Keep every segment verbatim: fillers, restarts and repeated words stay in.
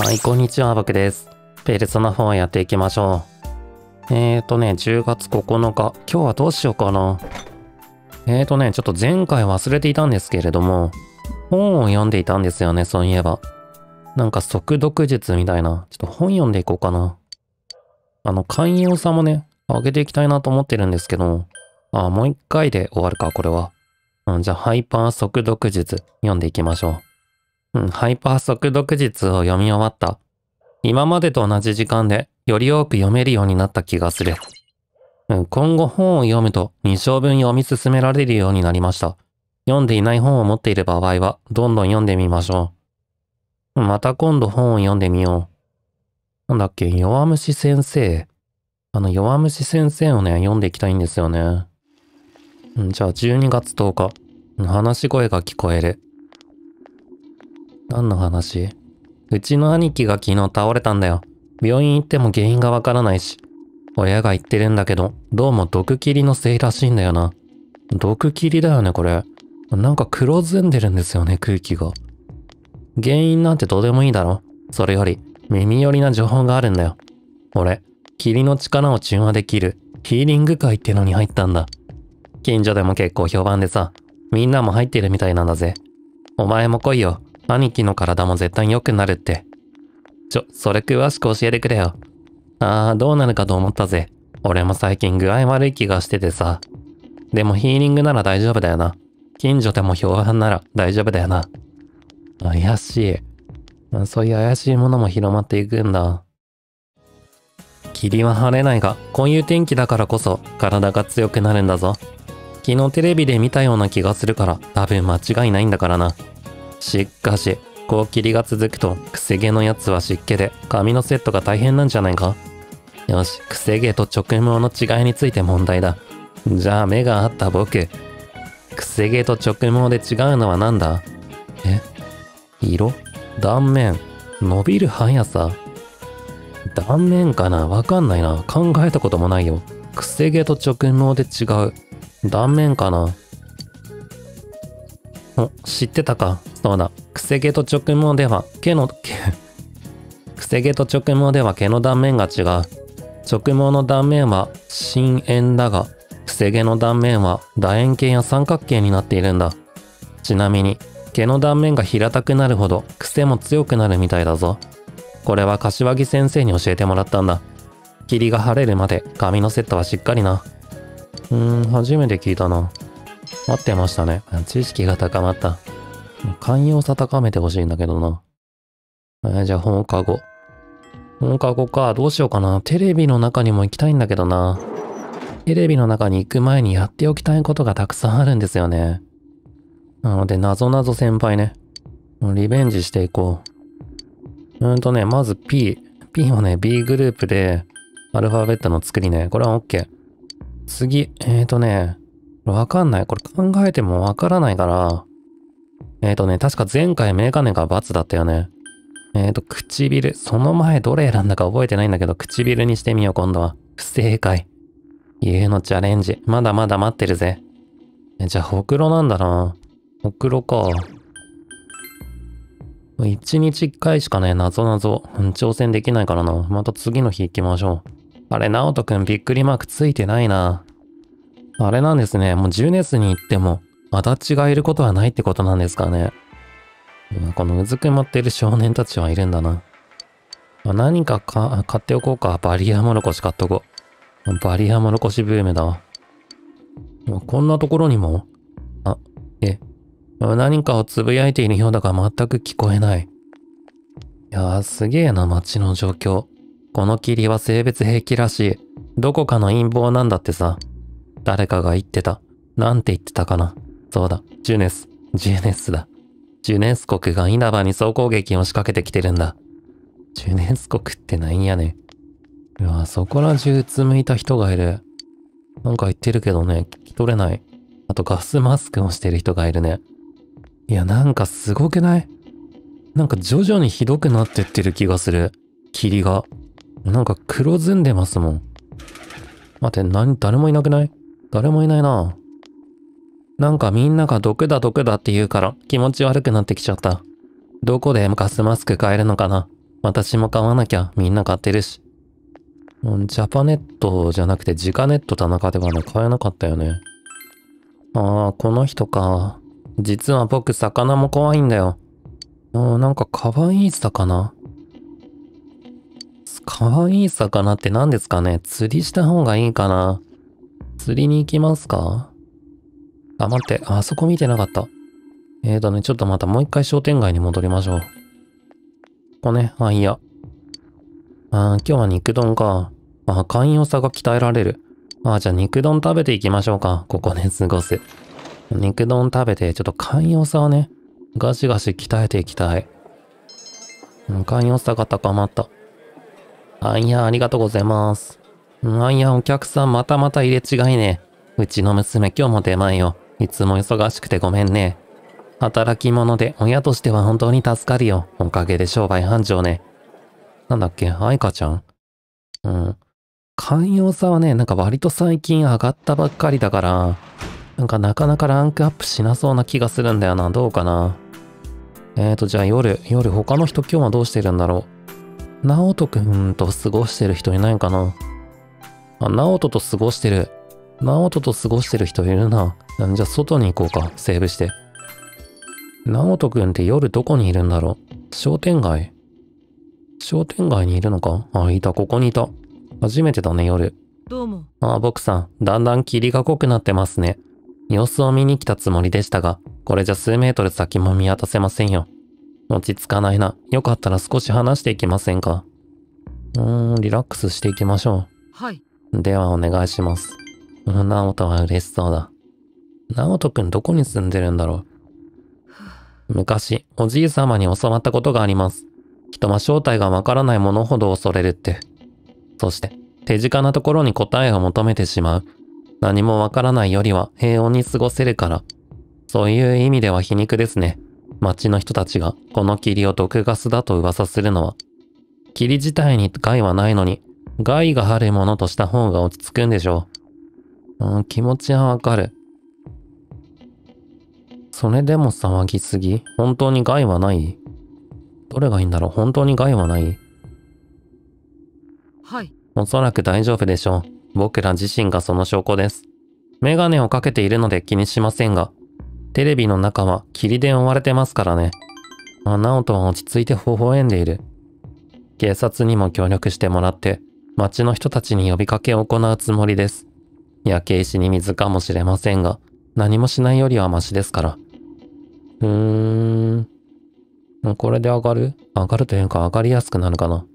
はい、こんにちは、僕です。ペルソナフォーやっていきましょう。えーとね、じゅうがつここのか。今日はどうしようかな。えーとね、ちょっと前回忘れていたんですけれども、本を読んでいたんですよね、そういえば。なんか速読術みたいな。ちょっと本読んでいこうかな。あの、寛容さもね、上げていきたいなと思ってるんですけど、あ、もう一回で終わるか、これは。うん、じゃあ、ハイパー速読術、読んでいきましょう。うん、ハイパー速読術を読み終わった。今までと同じ時間で、より多く読めるようになった気がする。うん、今後本を読むと、に章分読み進められるようになりました。読んでいない本を持っている場合は、どんどん読んでみましょう。また今度本を読んでみよう。なんだっけ、弱虫先生。あの、弱虫先生をね、読んでいきたいんですよね。んじゃあ、じゅうにがつとおか。話し声が聞こえる。何の話？うちの兄貴が昨日倒れたんだよ。病院行っても原因がわからないし。親が言ってるんだけど、どうも毒霧のせいらしいんだよな。毒霧だよね、これ。なんか黒ずんでるんですよね、空気が。原因なんてどうでもいいだろ。それより、耳寄りな情報があるんだよ。俺、霧の力を中和できるヒーリング会ってのに入ったんだ。近所でも結構評判でさ、みんなも入ってるみたいなんだぜ。お前も来いよ。兄貴の体も絶対良くなるって。ちょ、それ詳しく教えてくれよ。あー、どうなるかと思ったぜ。俺も最近具合悪い気がしててさ。でもヒーリングなら大丈夫だよな。近所でも評判なら大丈夫だよな。怪しい。そういう怪しいものも広まっていくんだ。霧は晴れないが、こういう天気だからこそ体が強くなるんだぞ。昨日テレビで見たような気がするから多分間違いないんだからな。しかし、こう霧が続くとくせ毛のやつは湿気で髪のセットが大変なんじゃないか。よし、くせ毛と直毛の違いについて問題だ。じゃあ目が合った僕。くせ毛と直毛で違うのは何だ？え？色？断面？伸びる速さ？断面かな？わかんないな。考えたこともないよ。くせ毛と直毛で違う。断面かな。お、知ってたか。そうだ。くせ毛と直毛では毛の毛くせ毛と直毛では毛の断面が違う。直毛の断面は深円だが、くせ毛の断面は楕円形や三角形になっているんだ。ちなみに毛の断面が平たくなるほど癖も強くなるみたいだぞ。これは柏木先生に教えてもらったんだ。霧が晴れるまで髪のセットはしっかりな。うーん、初めて聞いたな。合ってましたね。知識が高まった。寛容さ高めてほしいんだけどな。えー、じゃあ放課後。放課後か。どうしようかな。テレビの中にも行きたいんだけどな。テレビの中に行く前にやっておきたいことがたくさんあるんですよね。なので、なぞなぞ先輩ね。リベンジしていこう。うーんとね、まず P。P はね、B グループで、アルファベットの作りね。これは OK。次、えーとね、わかんない。これ考えてもわからないから。えーとね、確か前回メガネが×だったよね。えーと、唇。その前どれ選んだか覚えてないんだけど、唇にしてみよう、今度は。不正解。家のチャレンジ。まだまだ待ってるぜ。え、じゃあ、ほくろなんだな。ほくろか。一日一回しかね、なぞなぞ、挑戦できないからな。また次の日行きましょう。あれ、直人くんびっくりマークついてないな。あれなんですね。もうジュネスに行っても、アタッチがいることはないってことなんですかね。このうずくまってる少年たちはいるんだな。何かか買っておこうか。バリアもろこし買っとこう。バリアもろこしブームだわ。こんなところにも？あ、え、何かをつぶやいているようだが全く聞こえない。いやー、すげえな、街の状況。この霧は性別兵器らしい。どこかの陰謀なんだってさ。誰かが言ってた。なんて言ってたかな。そうだ。ジュネス。ジュネスだ。ジュネス国が稲葉に総攻撃を仕掛けてきてるんだ。ジュネス国ってなんやねん。うわ、そこら中うつむいた人がいる。なんか言ってるけどね、聞き取れない。あとガスマスクをしてる人がいるね。いや、なんかすごくない？なんか徐々にひどくなってってる気がする。霧が。なんか黒ずんでますもん。待って、何、誰もいなくない？誰もいないな。なんかみんなが毒だ毒だって言うから気持ち悪くなってきちゃった。どこでガスマスク買えるのかな？私も買わなきゃ、みんな買ってるし。ジャパネットじゃなくてジカネット田中ではね、買えなかったよね。ああ、この人か。実は僕、魚も怖いんだよ。あ、なんかかわいい魚。かわいい魚って何ですかね？釣りした方がいいかな？釣りに行きますか？あ、待って、あそこ見てなかった。えーとね、ちょっとまたもう一回商店街に戻りましょう。ここね、あ、いや。あー、今日は肉丼か。あ、寛容さが鍛えられる。あ、じゃあ肉丼食べていきましょうか。ここで過ごす。肉丼食べて、ちょっと寛容さをね、ガシガシ鍛えていきたい。寛容さが高まった。あいや、ありがとうございます。あいや、お客さんまたまた入れ違いね。うちの娘今日も出前よ。いつも忙しくてごめんね。働き者で親としては本当に助かるよ。おかげで商売繁盛ね。なんだっけ、愛花ちゃん？うん。寛容さはね、なんか割と最近上がったばっかりだから、なんかなかなかランクアップしなそうな気がするんだよな。どうかな。えーと、じゃあ夜、夜他の人今日はどうしてるんだろう。直人くんと過ごしてる人いないかな。あ、直人と過ごしてる。直人と過ごしてる人いるな。じゃあ外に行こうか。セーブして。直人くんって夜どこにいるんだろう。商店街？商店街にいるのか。あ、いた、ここにいた。初めてだね、夜。どうも。ああ、僕さん、だんだん霧が濃くなってますね。様子を見に来たつもりでしたが、これじゃ数メートル先も見渡せませんよ。落ち着かないな。よかったら少し話していきませんか。うーん、リラックスしていきましょう。はい。では、お願いします。うん、直人は嬉しそうだ。直人くんどこに住んでるんだろう。昔、おじい様に教わったことがあります。人は正体がわからないものほど恐れるって。そして、手近なところに答えを求めてしまう。何もわからないよりは平穏に過ごせるから。そういう意味では皮肉ですね。町の人たちがこの霧を毒ガスだと噂するのは。霧自体に害はないのに、害があるものとした方が落ち着くんでしょう。うん、気持ちはわかる。それでも騒ぎすぎ？本当に害はない？どれがいいんだろう？本当に害はない？はい。おそらく大丈夫でしょう。僕ら自身がその証拠です。メガネをかけているので気にしませんが、テレビの中は霧で覆われてますからね。あ、直人は落ち着いて微笑んでいる。警察にも協力してもらって、町の人たちに呼びかけを行うつもりです。焼け石に水かもしれませんが、何もしないよりはマシですから。うーん。これで上がる？上がるというか上がりやすくなるかな。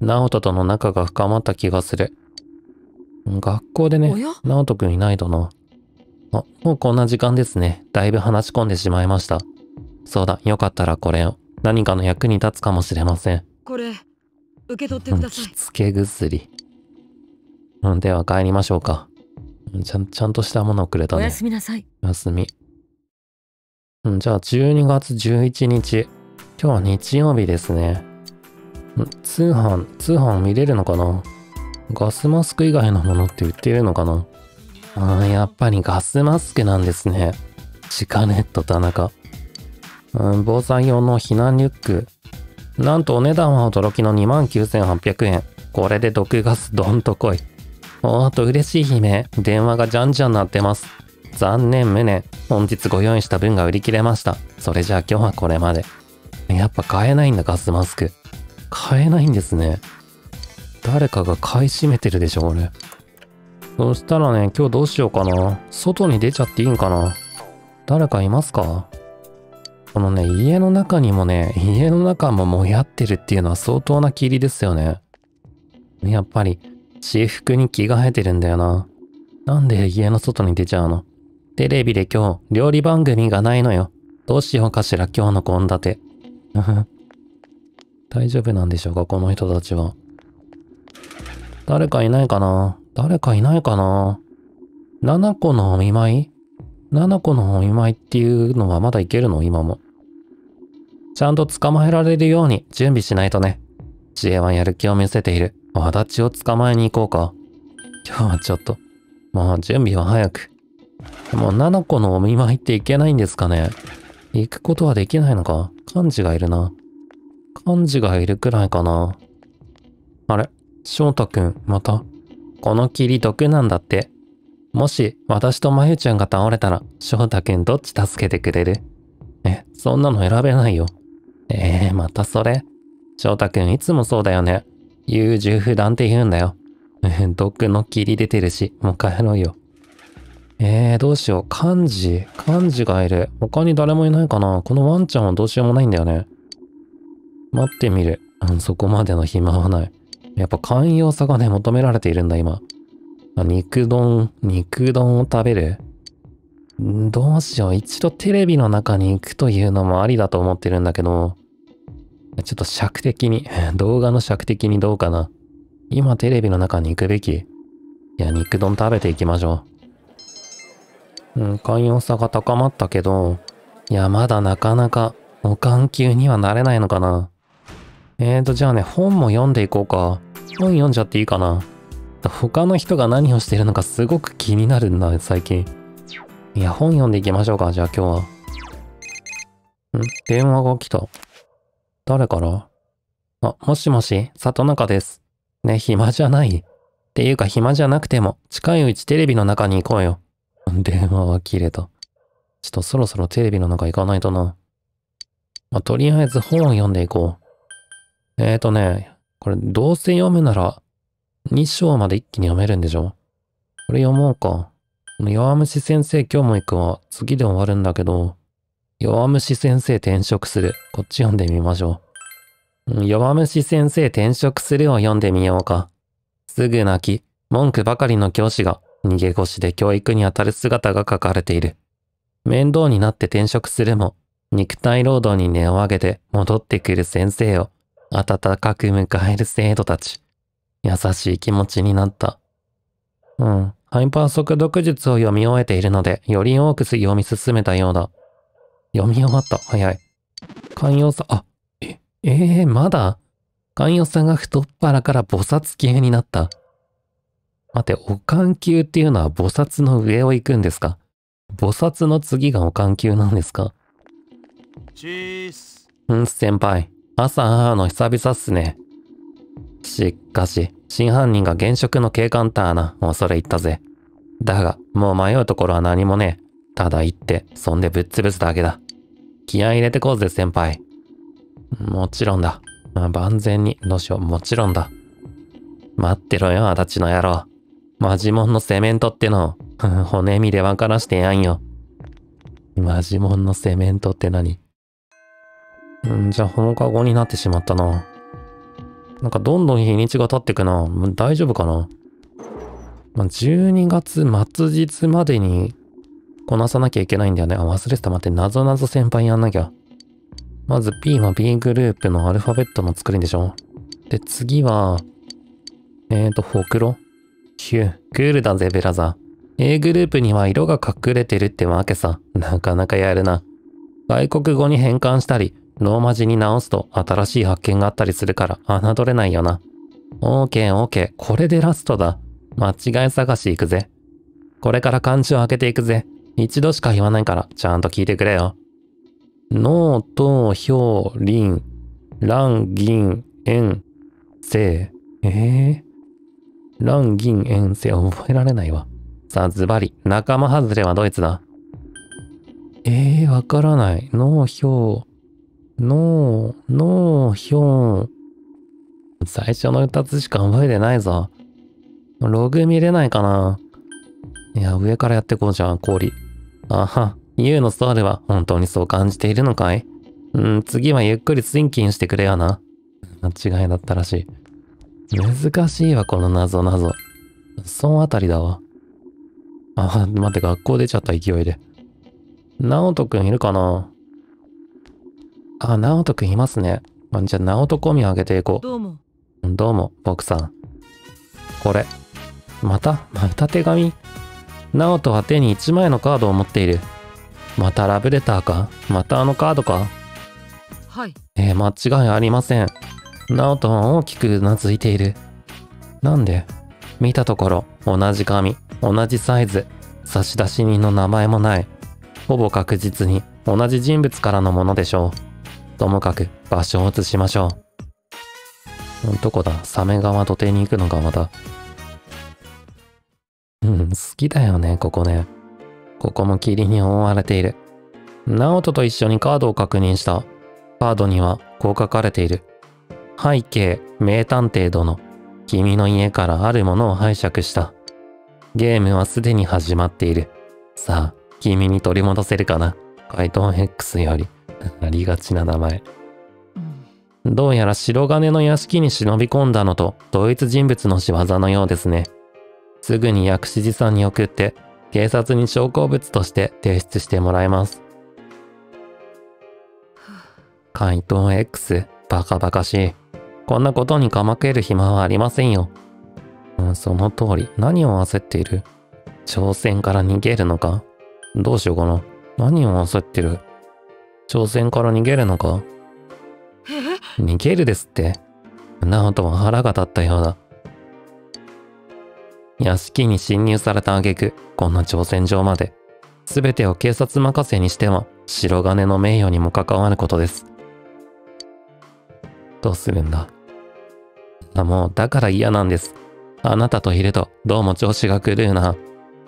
直人との仲が深まった気がする。学校でね、直人くんいないとな。あ、もうこんな時間ですね。だいぶ話し込んでしまいました。そうだ、よかったらこれを。何かの役に立つかもしれません。これ、受け取ってください。着付け薬。うん、では帰りましょうか。ちゃん、ちゃんとしたものをくれたね。おやすみなさい。おやすみ。うん、じゃあじゅうにがつじゅういちにち。今日は日曜日ですね。通販、通販見れるのかな？ガスマスク以外のものって売っているのかな？あー、やっぱりガスマスクなんですね。シカネット田中。うん、防災用の避難リュック。なんとお値段は驚きの にまんきゅうせんはっぴゃくえん。これで毒ガスどんと来い。おーっと嬉しい悲鳴。電話がじゃんじゃん鳴ってます。残念無念。本日ご用意した分が売り切れました。それじゃあ今日はこれまで。やっぱ買えないんだ、ガスマスク。買えないんですね。誰かが買い占めてるでしょ、これ。そしたらね、今日どうしようかな。外に出ちゃっていいんかな。誰かいますか？このね、家の中にもね、家の中ももやってるっていうのは相当な霧ですよね。やっぱり、私服に着替えてるんだよな。なんで家の外に出ちゃうの？テレビで今日、料理番組がないのよ。どうしようかしら、今日の献立。大丈夫なんでしょうか、この人たちは。誰かいないかな？誰かいないかな？ななこのお見舞い？ なな 個のお見舞いっていうのはまだいけるの？今も。ちゃんと捕まえられるように準備しないとね。知恵はやる気を見せている。わだちを捕まえに行こうか。今日はちょっと。まあ、準備は早く。でも、ななこのお見舞いっていけないんですかね？行くことはできないのか？幹事がいるな。漢字がいるくらいかな。あれ、翔太くん、また。この霧毒なんだって。もし、私とまゆちゃんが倒れたら、翔太くんどっち助けてくれる？え、そんなの選べないよ。えー、またそれ。翔太くんいつもそうだよね。優柔不断って言うんだよ。毒の霧出てるし、もう帰ろうよ。えー、どうしよう。漢字。漢字がいる。他に誰もいないかな。このワンちゃんはどうしようもないんだよね。待ってみる。うん、そこまでの暇はない。やっぱ寛容さがね、求められているんだ、今。あ、肉丼、肉丼を食べる？ん、どうしよう。一度テレビの中に行くというのもありだと思ってるんだけど、ちょっと尺的に、動画の尺的にどうかな。今テレビの中に行くべき。いや、肉丼食べていきましょう。うん、寛容さが高まったけど、いや、まだなかなか、お眼球にはなれないのかな。えーと、じゃあね、本も読んでいこうか。本読んじゃっていいかな。他の人が何をしてるのかすごく気になるんだ、最近。いや、本読んでいきましょうか、じゃあ今日は。ん？電話が来た。誰から？あ、もしもし、里中です。ね、暇じゃない？っていうか、暇じゃなくても、近いうちテレビの中に行こうよ。電話は切れた。ちょっとそろそろテレビの中行かないとな。まあ、とりあえず本を読んでいこう。えーとね、これどうせ読むならに章まで一気に読めるんでしょ？これ読もうか。この弱虫先生今日も行くわ。次で終わるんだけど、弱虫先生転職する。こっち読んでみましょう。うん、弱虫先生転職するを読んでみようか。すぐ泣き、文句ばかりの教師が、逃げ腰で教育に当たる姿が書かれている。面倒になって転職するも、肉体労働に根を上げて戻ってくる先生を温かく迎える生徒たち。優しい気持ちになった。うん、ハイパー速読術を読み終えているので、より多く読み進めたようだ。読み終わった、早い。寛容さ、あ、え、えー、まだ？寛容さが太っ腹から菩薩級になった。待って、お眼球っていうのは菩薩の上を行くんですか？菩薩の次がお眼球なんですか？チース。うん、先輩。朝母の久々っすね。しかし、真犯人が現職の警官ターな、恐れ入ったぜ。だが、もう迷うところは何もねえ。ただ行って、そんでぶっ潰すだけだ。気合い入れてこうぜ、先輩。もちろんだ。万全に、どうしよう、もちろんだ。待ってろよ、あだちの野郎。マジモンのセメントってのを、骨身で分からしてやんよ。マジモンのセメントって何？んじゃあ放課後になってしまったな。なんかどんどん日にちが経ってくな。大丈夫かな？まあ、じゅうにがつ末日までにこなさなきゃいけないんだよね。あ、忘れてた。待って、なぞなぞ先輩やんなきゃ。まず P は B グループのアルファベットの作りでしょ。で、次は、えーと、ほくろ。ヒュー、クールだぜ、ブラザー。A グループには色が隠れてるってわけさ。なかなかやるな。外国語に変換したり、ローマ字に直すと新しい発見があったりするから、侮れないよな。オーケーオーケー、これでラストだ。間違い探し行くぜ。これから漢字を開けていくぜ。一度しか言わないから、ちゃんと聞いてくれよ。脳とひょうりん、らんぎん、えん、せい、えーラン、銀、遠征、覚えられないわ。さあ、ズバリ、仲間外れはドイツだ。ええー、わからない。農兵。農、農兵。最初のふたつしか覚えてないぞ。ログ見れないかな。いや、上からやってこうじゃん、氷。あは、ユーのソウルは本当にそう感じているのかい？うん、次はゆっくりツインキンしてくれよな。間違いだったらしい。難しいわ、この謎謎。そのあたりだわ。あ、待って、学校出ちゃった勢いで。直人くんいるかな？あ、直人くんいますね。あ、じゃあ、直人込み上げていこう。どうも。どうも、僕さん。これ。またまた手紙？直人は手にいちまいのカードを持っている。またラブレターか？またあのカードか？はい。えー、間違いありません。ナオトは大きくうなずいている。なんで？見たところ、同じ紙、同じサイズ、差出人の名前もない。ほぼ確実に同じ人物からのものでしょう。ともかく場所を移しましょう。どこだ、サメ川土手に行くのかまた。うん、好きだよね、ここね。ここも霧に覆われている。ナオトと一緒にカードを確認した。カードにはこう書かれている。背景、名探偵殿。君の家からあるものを拝借した。ゲームはすでに始まっている。さあ、君に取り戻せるかな。怪盗ヘックスより。ありがちな名前。どうやら白金の屋敷に忍び込んだのと同一人物の仕業のようですね。すぐに薬師寺さんに送って、警察に証拠物として提出してもらえます。怪盗 X、バカバカしい。こんなことにかまける暇はありませんよ。うん、その通り。何を焦っている？挑戦から逃げるのか？どうしようかな。何を焦ってる？挑戦から逃げるのか？逃げるですって。ナオトは腹が立ったようだ。屋敷に侵入された挙句、こんな挑戦状まで。すべてを警察任せにしては、白金の名誉にも関わることです。どうするんだ。あ、もう、だから嫌なんです。あなたといると、どうも調子が狂うな。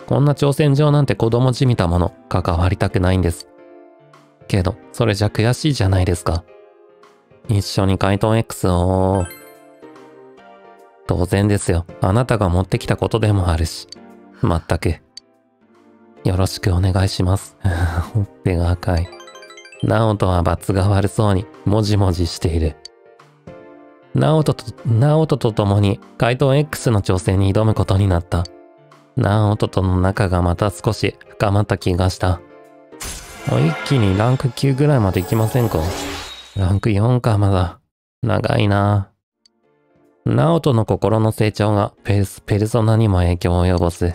こんな挑戦状なんて子供じみたもの、関わりたくないんです。けど、それじゃ悔しいじゃないですか。一緒に怪盗 X を。当然ですよ。あなたが持ってきたことでもあるし。まったく。よろしくお願いします。ほっぺが赤い。ナオトは罰が悪そうに、もじもじしている。ナオトと、ナオトと共に、怪盗 X の挑戦に挑むことになった。ナオトとの仲がまた少し深まった気がした。一気にランクきゅうぐらいまでいきませんか？ランクよんか、まだ。長いなぁ。ナオトの心の成長がペルソナにも影響を及ぼす。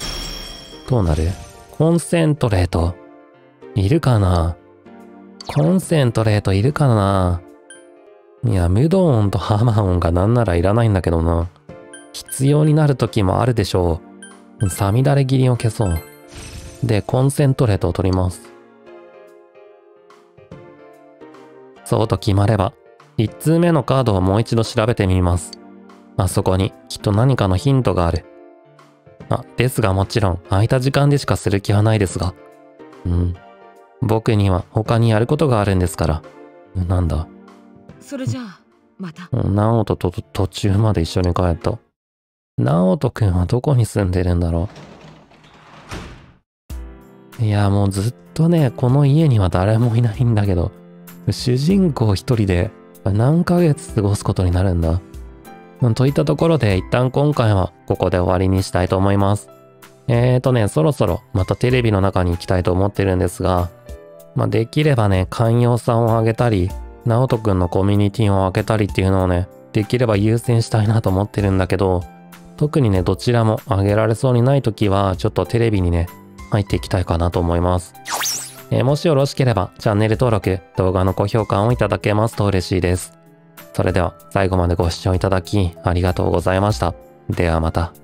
どうなる？コンセントレート。いるかな？コンセントレートいるかな？いや、ムドーンとハマオンがなんならいらないんだけどな。必要になる時もあるでしょう。さみだれ切りを消そう。で、コンセントレートを取ります。そうと決まれば、いち通目のカードをもう一度調べてみます。あそこにきっと何かのヒントがある。あ、ですがもちろん空いた時間でしかする気はないですが。うん。僕には他にやることがあるんですから。なんだ。それじゃあ、また。ナオトと途中まで一緒に帰った。ナオトくんはどこに住んでるんだろう。いや、もうずっとね、この家には誰もいないんだけど、主人公一人で何ヶ月過ごすことになるんだ。といったところで一旦今回はここで終わりにしたいと思います。えーとね、そろそろまたテレビの中に行きたいと思ってるんですが、まあ、できればね、寛容さんを上げたり、ナオトくんのコミュニティを上げたりっていうのをね、できれば優先したいなと思ってるんだけど、特にね、どちらも上げられそうにない時は、ちょっとテレビにね、入っていきたいかなと思います。えー、もしよろしければチャンネル登録、動画の高評価をいただけますと嬉しいです。それでは最後までご視聴いただきありがとうございました。ではまた。